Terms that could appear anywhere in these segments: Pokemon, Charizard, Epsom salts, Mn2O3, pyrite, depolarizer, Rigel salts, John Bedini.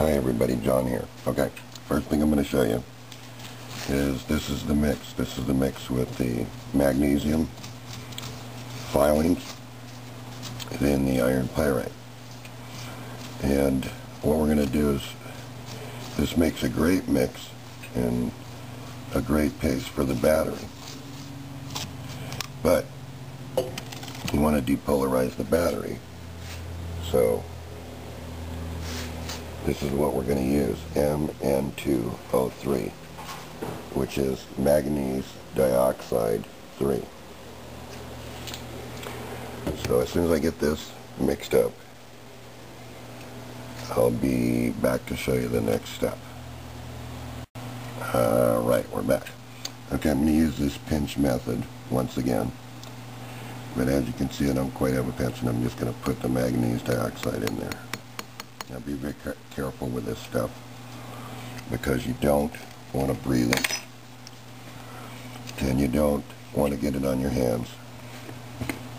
Hi everybody, John here. Okay, first thing I'm going to show you is this is the mix. This is the mix with the magnesium filings and then the iron pyrite. And what we're going to do is this makes a great mix and a great paste for the battery. But you want to depolarize the battery, so this is what we're going to use, Mn2O3, which is manganese dioxide 3. So as soon as I get this mixed up, I'll be back to show you the next step. Alright, we're back. Okay, I'm going to use this pinch method once again. But as you can see, I don't quite have a pinch, and I'm just going to put the manganese dioxide in there. Now be very careful with this stuff because you don't want to breathe it and you don't want to get it on your hands.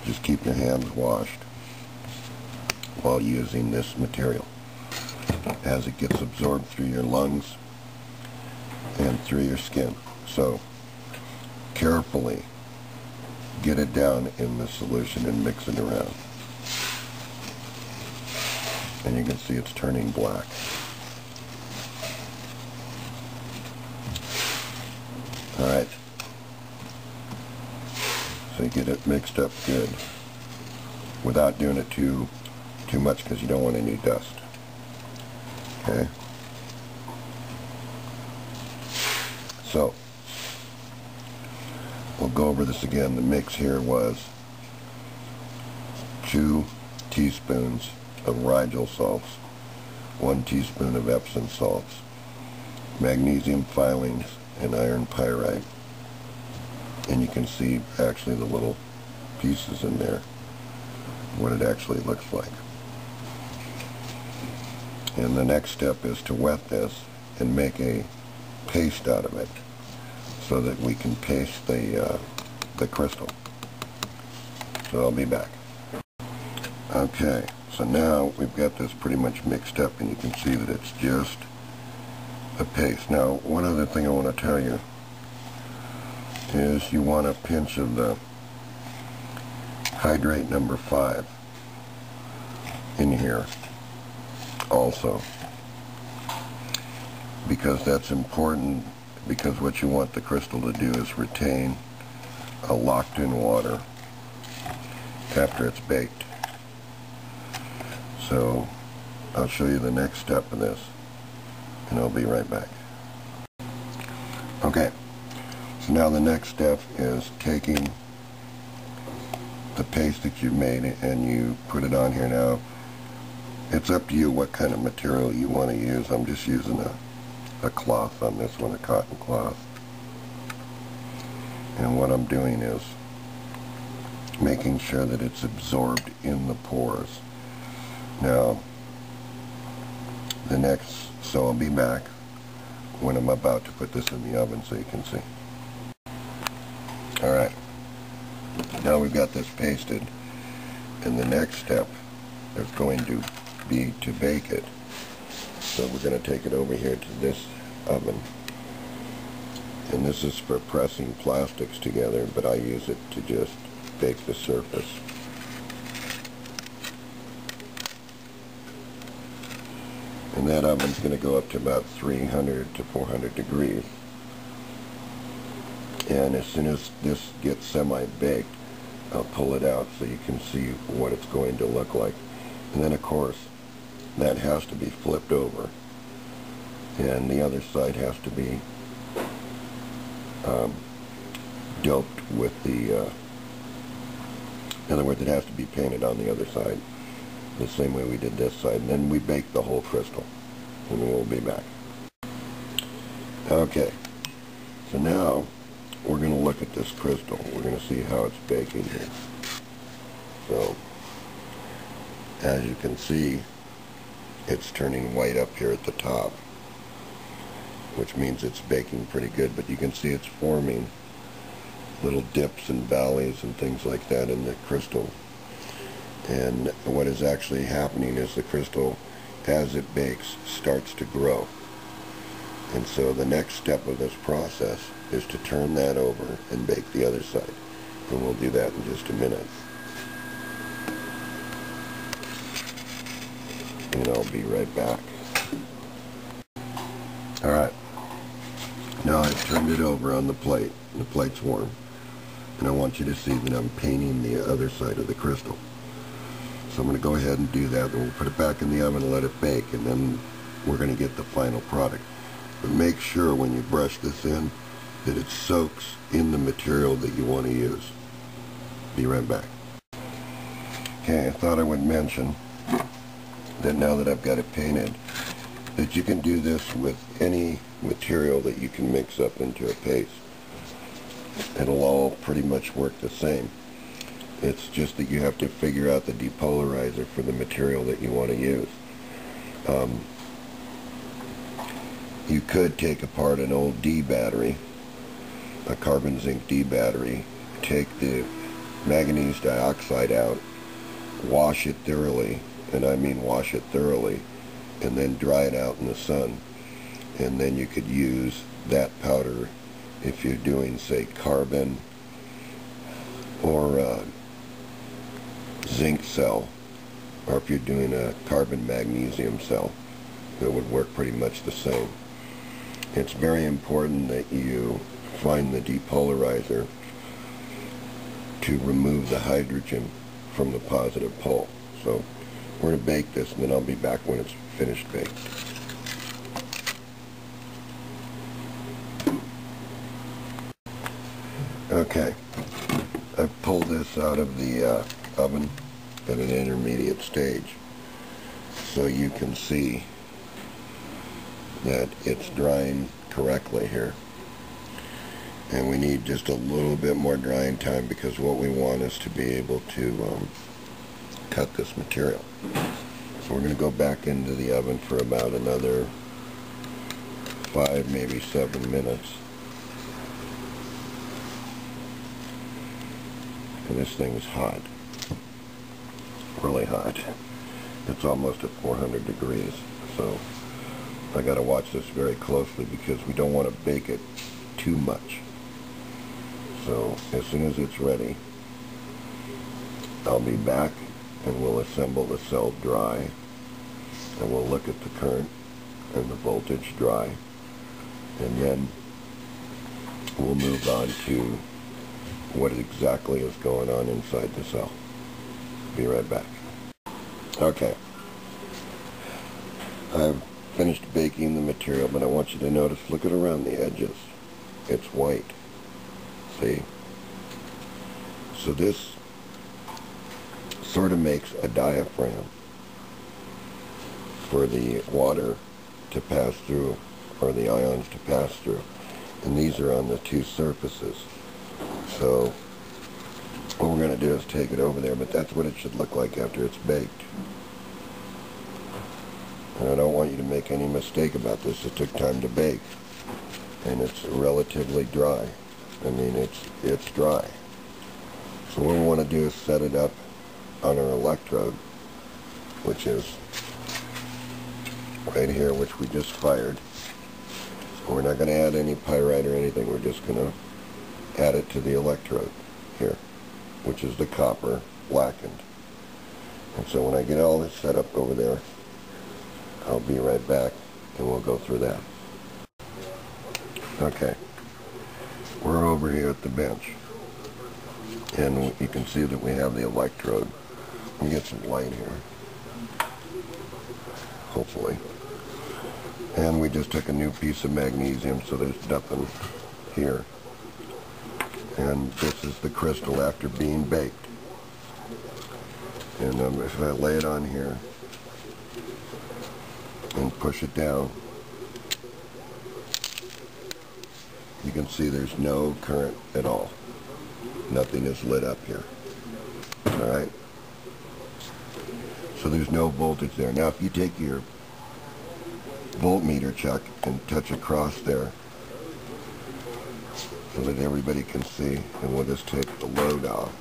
Just keep your hands washed while using this material as it gets absorbed through your lungs and through your skin. So carefully get it down in the solution and mix it around. And you can see it's turning black. Alright. So you get it mixed up good without doing it too much because you don't want any dust. Okay. So we'll go over this again. The mix here was 2 teaspoons of Rigel salts, 1 teaspoon of Epsom salts, magnesium filings, and iron pyrite. And you can see actually the little pieces in there, what it actually looks like. And the next step is to wet this and make a paste out of it so that we can paste the crystal. So I'll be back. Okay. So now we've got this pretty much mixed up, and you can see that it's just a paste. Now, one other thing I want to tell you is you want a pinch of the hydrate number 5 in here also, because that's important, because what you want the crystal to do is retain a locked-in water after it's baked. So I'll show you the next step of this, and I'll be right back. Okay, so now the next step is taking the paste that you've made and you put it on here. Now, it's up to you what kind of material you want to use. I'm just using a cloth on this one, a cotton cloth. And what I'm doing is making sure that it's absorbed in the pores. Now, so I'll be back when I'm about to put this in the oven so you can see. Alright, now we've got this pasted, and the next step is going to be to bake it. So we're going to take it over here to this oven, and this is for pressing plastics together, but I use it to just bake the surface. And that oven's going to go up to about 300 to 400 degrees. And as soon as this gets semi-baked, I'll pull it out so you can see what it's going to look like. And then, of course, that has to be flipped over. And the other side has to be doped with the... in other words, it has to be painted on the other side, the same way we did this side, and then we bake the whole crystal, and we'll be back. Okay, so now we're going to look at this crystal. We're going to see how it's baking here. So, as you can see, it's turning white up here at the top, which means it's baking pretty good, but you can see it's forming little dips and valleys and things like that in the crystal. And what is actually happening is the crystal as it bakes, starts to grow. And so the next step of this process is to turn that over and bake the other side. And we'll do that in just a minute. And I'll be right back. Alright, now I've turned it over on the plate. The plate's warm. And I want you to see that I'm painting the other side of the crystal. So I'm going to go ahead and do that. Then we'll put it back in the oven and let it bake. And then we're going to get the final product. But make sure when you brush this in that it soaks in the material that you want to use. Be right back. Okay, I thought I would mention that now that I've got it painted, that you can do this with any material that you can mix up into a paste. It'll all pretty much work the same. It's just that you have to figure out the depolarizer for the material that you want to use. You could take apart an old D battery, a carbon zinc D battery, take the manganese dioxide out, wash it thoroughly, and I mean wash it thoroughly, and then dry it out in the sun. And then you could use that powder if you're doing, say, carbon or zinc cell, or if you're doing a carbon magnesium cell. It would work pretty much the same. It's very important that you find the depolarizer to remove the hydrogen from the positive pole. So we're going to bake this, and then I'll be back when it's finished baked. Okay, I've pulled this out of the oven at an intermediate stage, so you can see that it's drying correctly here. And we need just a little bit more drying time, because what we want is to be able to cut this material. So we're going to go back into the oven for about another 5, maybe 7 minutes. And this thing's hot, really hot. It's almost at 400 degrees. So I got to watch this very closely, because we don't want to bake it too much. So as soon as it's ready, I'll be back and we'll assemble the cell dry, and we'll look at the current and the voltage dry, and then we'll move on to what exactly is going on inside the cell. Be right back. Okay, I've finished baking the material, but I want you to notice, look at around the edges. It's white. See? So this sort of makes a diaphragm for the water to pass through, or the ions to pass through. And these are on the two surfaces. So what we're going to do is take it over there, but that's what it should look like after it's baked. And I don't want you to make any mistake about this. It took time to bake, and it's relatively dry. I mean, it's dry. So what we want to do is set it up on our electrode, which is right here, which we just fired. So we're not going to add any pyrite or anything. We're just going to add it to the electrode here, which is the copper blackened. And so when I get all this set up over there, I'll be right back, and we'll go through that. Okay, we're over here at the bench, and you can see that we have the electrode. Let me get some light here, hopefully. And we just took a new piece of magnesium, so there's nothing here. And this is the crystal after being baked. And if I lay it on here and push it down, you can see there's no current at all. Nothing is lit up here. Alright? So there's no voltage there. Now if you take your voltmeter, Chuck, and touch across there so that everybody can see, and we'll just take the load off.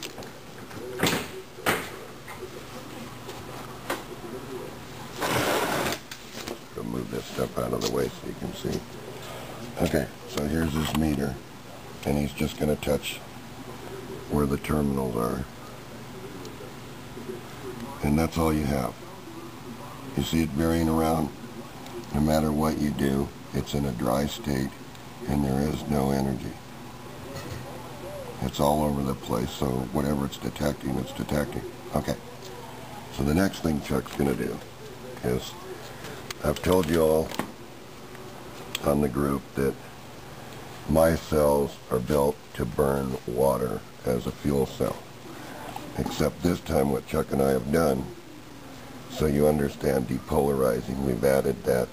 this stuff out of the way so you can see. Okay, so here's his meter, and he's just going to touch where the terminals are. And that's all you have. You see it varying around. No matter what you do, it's in a dry state, and there is no energy. It's all over the place, so whatever it's detecting, it's detecting. Okay, so the next thing Chuck's going to do is, I've told you all on the group that my cells are built to burn water as a fuel cell. Except this time what Chuck and I have done, so you understand depolarizing, we've added that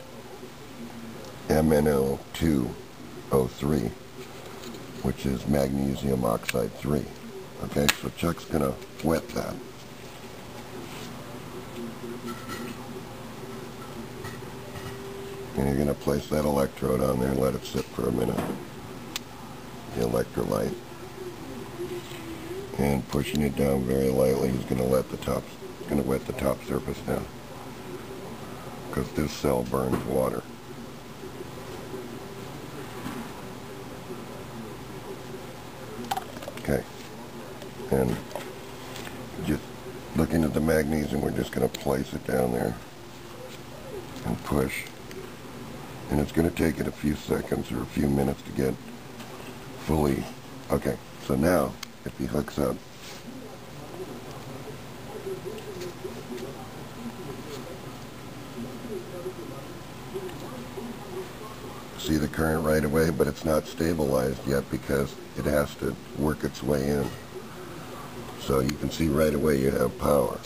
Mn2O3, which is magnesium oxide 3. Okay, so Chuck's going to wet that. And you're going to place that electrode on there and let it sit for a minute. The electrolyte. And pushing it down very lightly, he's going to wet the top surface down. Because this cell burns water. Okay. And just looking at the magnesium, we're just going to place it down there and push. And it's going to take it a few seconds or a few minutes to get fully. Okay, so now if he hooks up, see the current right away, but it's not stabilized yet because it has to work its way in. So you can see right away you have power.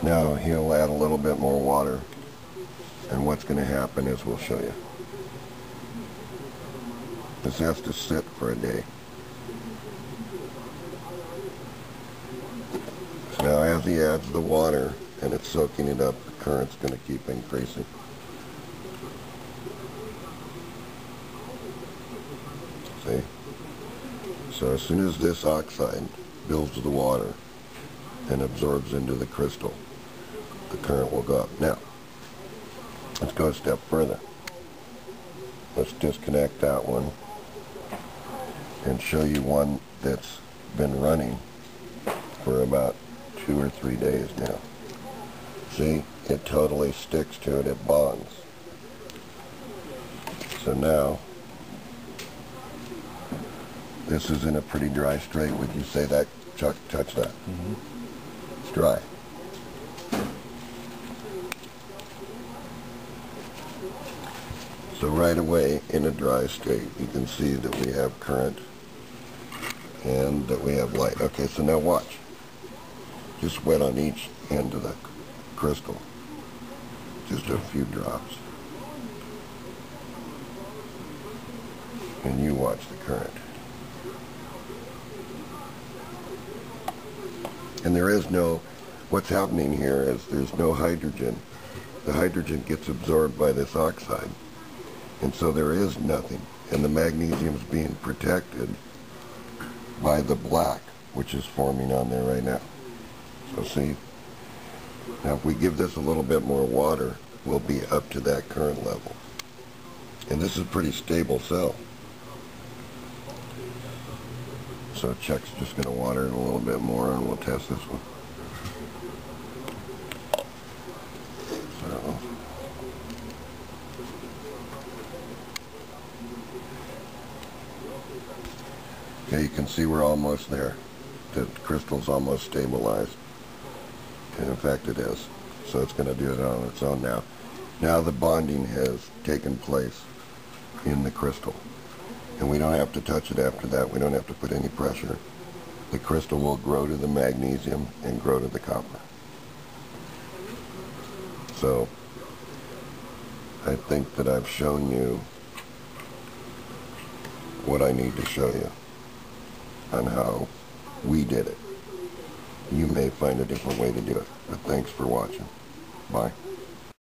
So now he'll add a little bit more water. And what's going to happen is, we'll show you. This has to sit for a day. So now as he adds the water and it's soaking it up, the current's going to keep increasing. See? So as soon as this oxide builds the water and absorbs into the crystal, the current will go up. Now, let's go a step further. Let's disconnect that one and show you one that's been running for about 2 or 3 days now. See, it totally sticks to it, it bonds. So now, this is in a pretty dry state. Would you say that, Chuck, touch that? Mm-hmm. It's dry. So right away, in a dry state, you can see that we have current and that we have light. Okay, so now watch. Just wet on each end of the crystal. Just a few drops. And you watch the current. And there is no, what's happening here is there's no hydrogen. The hydrogen gets absorbed by this oxide. And so there is nothing, and the magnesium is being protected by the black, which is forming on there right now. So see, now if we give this a little bit more water, we'll be up to that current level. And this is a pretty stable cell. So Chuck's just going to water it a little bit more, and we'll test this one. Okay, you can see we're almost there. The crystal's almost stabilized. And in fact it is. So it's going to do it on its own now. Now the bonding has taken place in the crystal. And we don't have to touch it after that. We don't have to put any pressure. The crystal will grow to the magnesium and grow to the copper. So I think that I've shown you what I need to show you on how we did it. You may find a different way to do it, but thanks for watching. Bye.